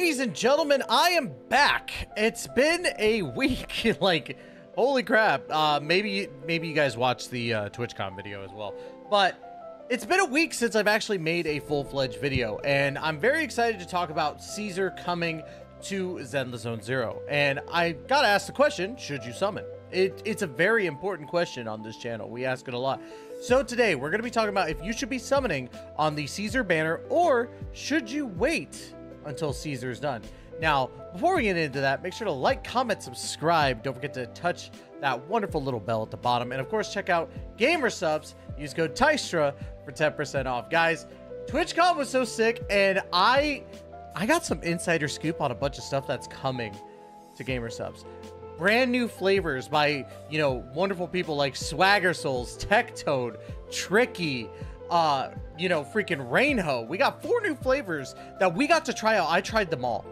Ladies and gentlemen, I am back. It's been a week. Like, holy crap. Maybe you guys watched the TwitchCon video as well. But it's been a week since I've actually made a full-fledged video, and I'm very excited to talk about Caesar coming to Zenless Zone Zero. And I gotta ask the question, should you summon? It's a very important question on this channel. We ask it a lot. So today we're gonna be talking about if you should be summoning on the Caesar banner, or should you wait until Caesar is done. Now, before we get into that, make sure to like, comment, subscribe. Don't forget to touch that wonderful little bell at the bottom. And of course, check out gamer subs. Use code Tystra for 10% off. Guys, TwitchCon was so sick, and I got some insider scoop on a bunch of stuff that's coming to gamer subs. Brand new flavors by, you know, wonderful people like Swagger Souls, Techtoad, Tricky, you know, freaking Rainho. We got 4 new flavors that we got to try out. I tried them all,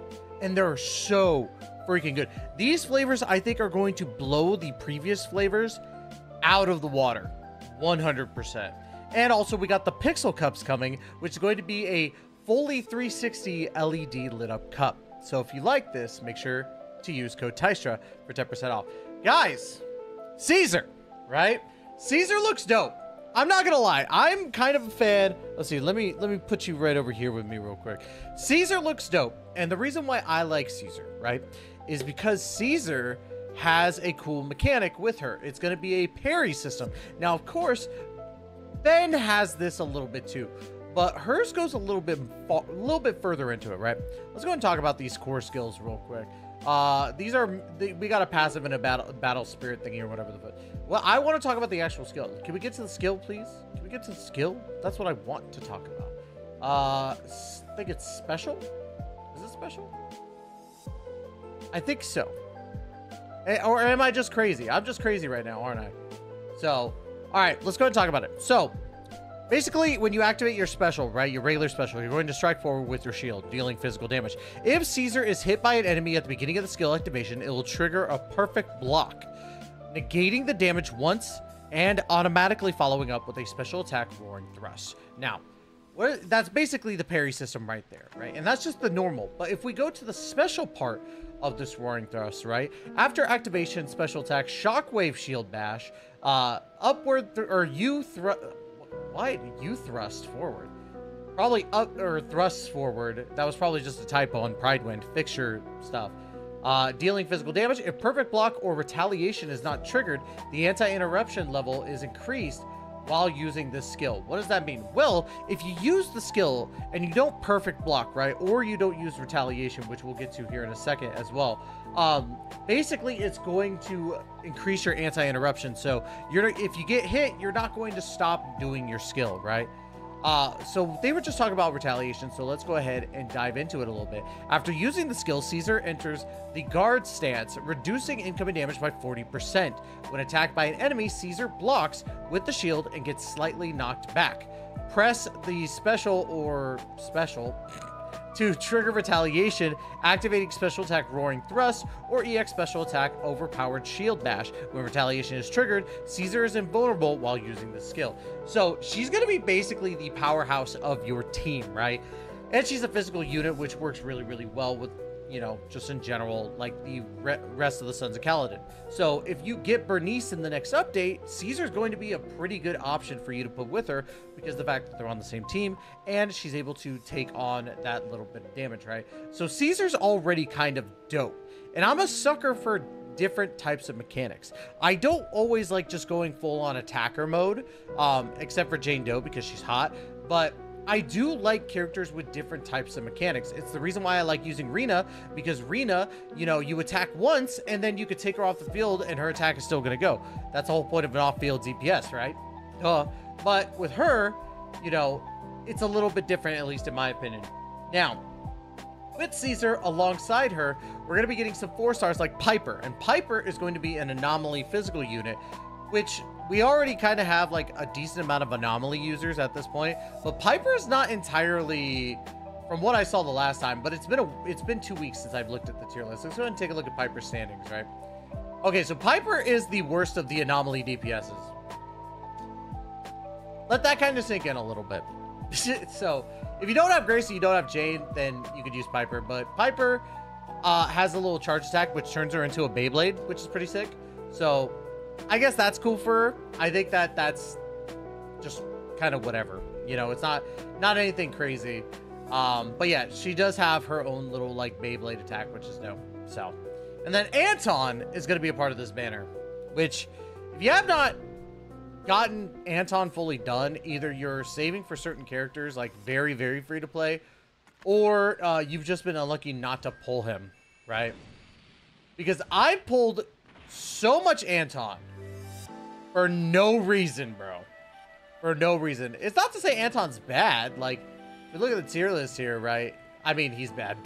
and they're so freaking good. These flavors, I think, are going to blow the previous flavors out of the water, 100%. And also, we got the Pixel Cups coming, which is going to be a fully 360 LED lit up cup. So if you like this, make sure to use code Tystra for 10% off. Guys, Caesar, right? Caesar looks dope. I'm not gonna lie, I'm kind of a fan. Let's see, let me put you right over here with me real quick. Caesar looks dope, and the reason why I like Caesar, right, is because Caesar has a cool mechanic with her. It's gonna be a parry system. Now, of course, Ben has this a little bit too, but hers goes a little bit further into it, right? Let's go and talk about these core skills real quick. We got a passive and a battle spirit thingy or whatever the fuck. Well, I want to talk about the actual skill. Can we get to the skill, please? Can we get to the skill? That's what I want to talk about. I think it's special. Is it special? I think so. Or am I just crazy? I'm just crazy right now, aren't I? So, all right, let's go and talk about it. So, basically, when you activate your special, right, your regular special, you're going to strike forward with your shield, dealing physical damage. If Caesar is hit by an enemy at the beginning of the skill activation, it will trigger a perfect block, negating the damage once and automatically following up with a special attack, Roaring Thrust. Now, that's basically the parry system right there, right? And that's just the normal. But if we go to the special part of this Roaring Thrust, right, after activation, special attack, shockwave shield bash, thrusts forward. That was probably just a typo on Pridewind. Fix your stuff. Dealing physical damage. If perfect block or retaliation is not triggered, the anti-interruption level is increased while using this skill. What does that mean? Well, if you use the skill and you don't perfect block, right, or you don't use retaliation, which we'll get to here in a second as well, basically it's going to increase your anti-interruption. So if you get hit, you're not going to stop doing your skill, right? So they were just talking about retaliation, so let's go ahead and dive into it a little bit. After using the skill, Caesar enters the guard stance, reducing incoming damage by 40%. When attacked by an enemy, Caesar blocks with the shield and gets slightly knocked back. Press the special to trigger retaliation, activating special attack Roaring Thrust or EX special attack Overpowered Shield Bash. When retaliation is triggered, Caesar is invulnerable while using this skill. So she's going to be basically the powerhouse of your team, right? And she's a physical unit, which works really, really well with, you know, just in general, like the rest of the Sons of Kaladin. So if you get Bernice in the next update, Caesar's going to be a pretty good option for you to put with her, because the fact that they're on the same team and she's able to take on that little bit of damage, right? So Caesar's already kind of dope, and I'm a sucker for different types of mechanics. I don't always like just going full on attacker mode, except for Jane Doe because she's hot, but I do like characters with different types of mechanics. It's the reason why I like using Rena, because Rena, you know, you attack once and then you could take her off the field and her attack is still gonna go. That's the whole point of an off-field DPS, right? But with her, you know, it's a little bit different, at least in my opinion. Now, with Caesar alongside her, we're gonna be getting some 4-stars like Piper, and Piper is going to be an anomaly physical unit, which we already kind of have like a decent amount of anomaly users at this point, but Piper is not entirely, from what I saw the last time, but it's been 2 weeks since I've looked at the tier list. Let's go ahead and take a look at Piper's standings, right? Okay, so Piper is the worst of the anomaly DPSs. Let that kind of sink in a little bit. So if you don't have Grace and you don't have Jane, then you could use Piper. But Piper has a little charge attack, which turns her into a Beyblade, which is pretty sick. So I guess that's cool for her. I think that that's just kind of whatever. You know, it's not anything crazy. But yeah, she does have her own little like Beyblade attack, which is dope. So, and then Anton is going to be a part of this banner, which if you have not gotten Anton fully done, either you're saving for certain characters, like very, very free to play, or you've just been unlucky not to pull him, right? Because I pulled so much Anton for no reason, bro. For no reason. It's not to say Anton's bad. Like, if you look at the tier list here, right? I mean, he's bad.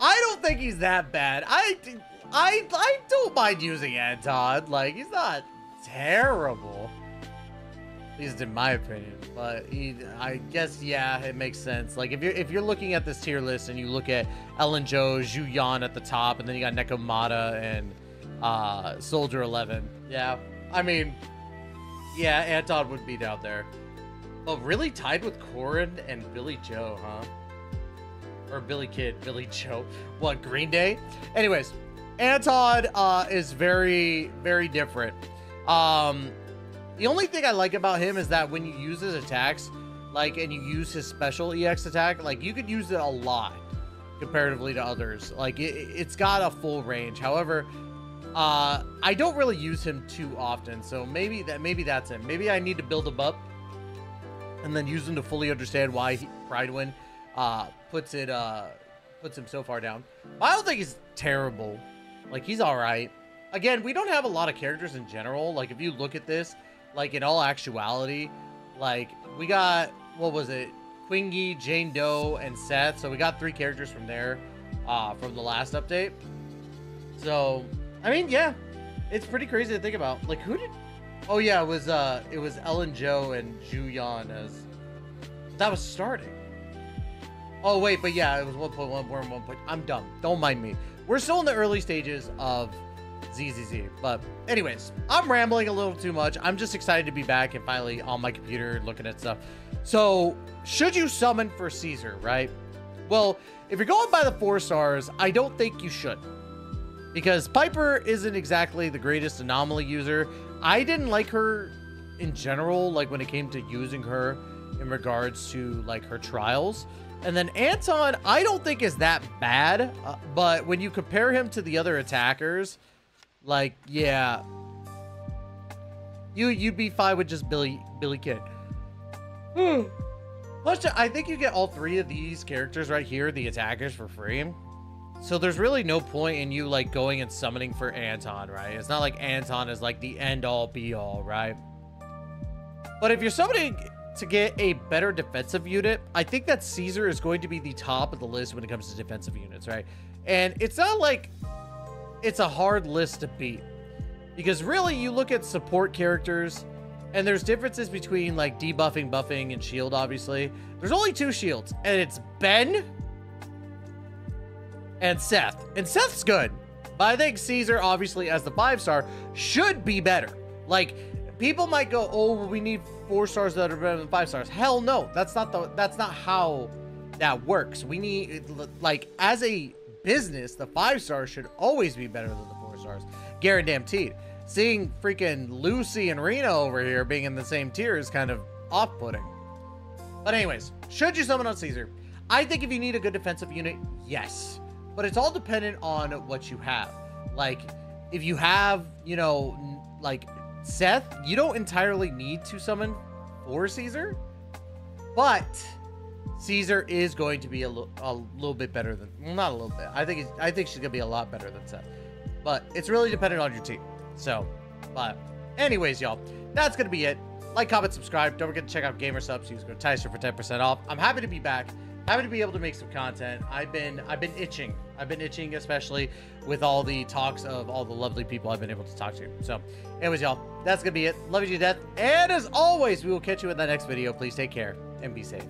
I don't think he's that bad. I don't mind using Anton. Like, he's not terrible. At least in my opinion. But he, I guess, yeah, it makes sense. Like, if you're looking at this tier list and you look at Ellen Joe, Zhu Yan at the top, and then you got Nekomata and Soldier 11. Yeah, I mean... yeah, Anton would be down there. But really tied with Corin and Billy Joe, huh? Or Billy Kid, Billy Joe. What, Green Day? Anyways, Anton is very, very different. The only thing I like about him is that when you use his attacks, like, and you use his special EX attack, like, you could use it a lot comparatively to others. Like, it's got a full range. However, I don't really use him too often, so maybe that's him. Maybe I need to build him up and then use him to fully understand why Pridewin puts him so far down. But I don't think he's terrible. Like, he's all right. Again, we don't have a lot of characters in general. Like, if you look at this, like, in all actuality, like, we got, what was it, Qingyi, Jane Doe, and Seth. So we got 3 characters from there from the last update. So... I mean, yeah, it's pretty crazy to think about. Like, who did? Oh yeah, it was Ellen Joe and Zhu Yan as that was starting. Oh wait, but yeah, it was 1.1, 1.1. I'm dumb. Don't mind me. We're still in the early stages of ZZZ. But anyways, I'm rambling a little too much. I'm just excited to be back and finally on my computer looking at stuff. So, should you summon for Caesar, right? Well, if you're going by the 4 stars, I don't think you should. Because Piper isn't exactly the greatest anomaly user. I didn't like her in general, like when it came to using her in regards to like her trials. And then Anton, I don't think is that bad, but when you compare him to the other attackers, like, yeah, you'd be fine with just Billy Kid. Plus, I think you get all 3 of these characters right here, the attackers, for free. So there's really no point in you like going and summoning for Anton, right? It's not like Anton is like the end all be all, right? But if you're summoning to get a better defensive unit, I think that Caesar is going to be the top of the list when it comes to defensive units, right? And it's not like it's a hard list to beat, because really you look at support characters and there's differences between like debuffing, buffing, and shield, obviously. There's only 2 shields, and it's Ben and Seth. And Seth's good. But I think Caesar, obviously, as the 5-star, should be better. Like, people might go, oh, we need 4 stars that are better than 5 stars. Hell no. That's not how that works. We need, like, as a business, the 5 stars should always be better than the 4 stars. Guaranteed. Seeing freaking Lucy and Rena over here being in the same tier is kind of off-putting. But anyways, should you summon on Caesar? I think if you need a good defensive unit, yes. But it's all dependent on what you have. Like, if you have, you know, like Seth, you don't entirely need to summon for Caesar, but Caesar is going to be a little bit better than, not a little bit. I think she's gonna be a lot better than Seth, but it's really dependent on your team. So, but anyways, y'all, that's gonna be it. Like, comment, subscribe. Don't forget to check out gamer subs. Use code Tystra for 10% off. I'm happy to be back. Happy to be able to make some content. I've been itching. I've been itching, especially with all the talks of all the lovely people I've been able to talk to. So, anyways, y'all, that's gonna be it. Love you to death. And as always, we will catch you in the next video. Please take care and be safe.